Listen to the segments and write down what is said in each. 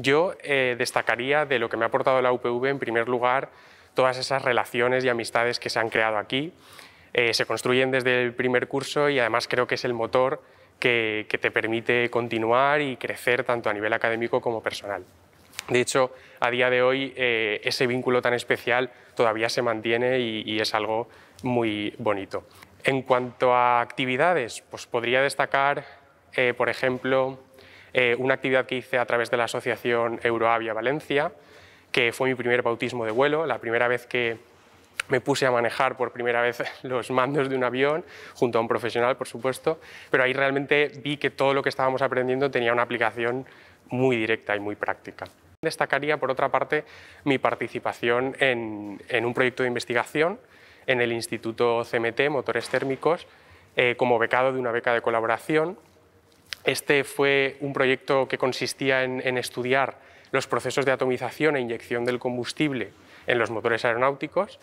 Yo destacaría de lo que me ha aportado la UPV, en primer lugar, todas esas relaciones y amistades que se han creado aquí. Se construyen desde el primer curso y además creo que es el motor que te permite continuar y crecer tanto a nivel académico como personal. De hecho, a día de hoy ese vínculo tan especial todavía se mantiene y es algo muy bonito. En cuanto a actividades, pues podría destacar, por ejemplo, una actividad que hice a través de la Asociación Euroavia Valencia, que fue mi primer bautismo de vuelo, la primera vez que me puse a manejar por primera vez los mandos de un avión, junto a un profesional, por supuesto, pero ahí realmente vi que todo lo que estábamos aprendiendo tenía una aplicación muy directa y muy práctica. Destacaría, por otra parte, mi participación en un proyecto de investigación en el Instituto CMT, Motores Térmicos, como becado de una beca de colaboración. Este fue un proyecto que consistía en estudiar los procesos de atomización e inyección del combustible en los motores aeronáuticos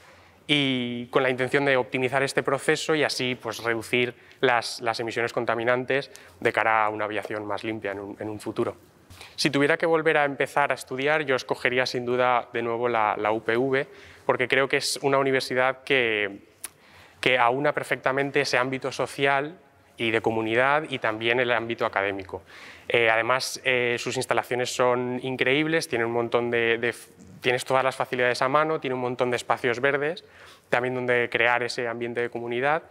y con la intención de optimizar este proceso y así pues, reducir las emisiones contaminantes de cara a una aviación más limpia en un futuro. Si tuviera que volver a empezar a estudiar, yo escogería sin duda de nuevo la UPV, porque creo que es una universidad que aúna perfectamente ese ámbito social y de comunidad y también el ámbito académico. Además, sus instalaciones son increíbles, tienen un montón tienes todas las facilidades a mano, tiene un montón de espacios verdes, también donde crear ese ambiente de comunidad.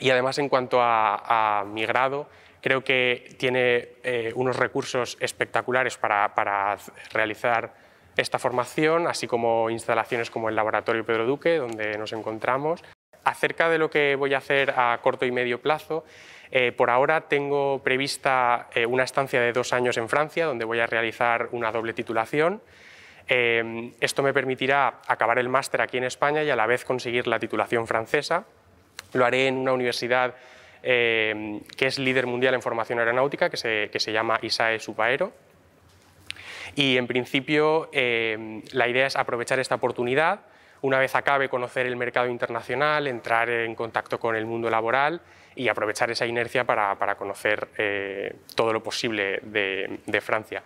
Y además, en cuanto a mi grado, creo que tiene unos recursos espectaculares para realizar esta formación, así como instalaciones como el Laboratorio Pedro Duque, donde nos encontramos. Acerca de lo que voy a hacer a corto y medio plazo, por ahora tengo prevista una estancia de 2 años en Francia, donde voy a realizar una doble titulación. Esto me permitirá acabar el máster aquí en España y a la vez conseguir la titulación francesa. Lo haré en una universidad que es líder mundial en formación aeronáutica, que se llama ISAE Supaero. Y en principio la idea es aprovechar esta oportunidad. Una vez acabe, conocer el mercado internacional, entrar en contacto con el mundo laboral y aprovechar esa inercia para conocer todo lo posible de Francia.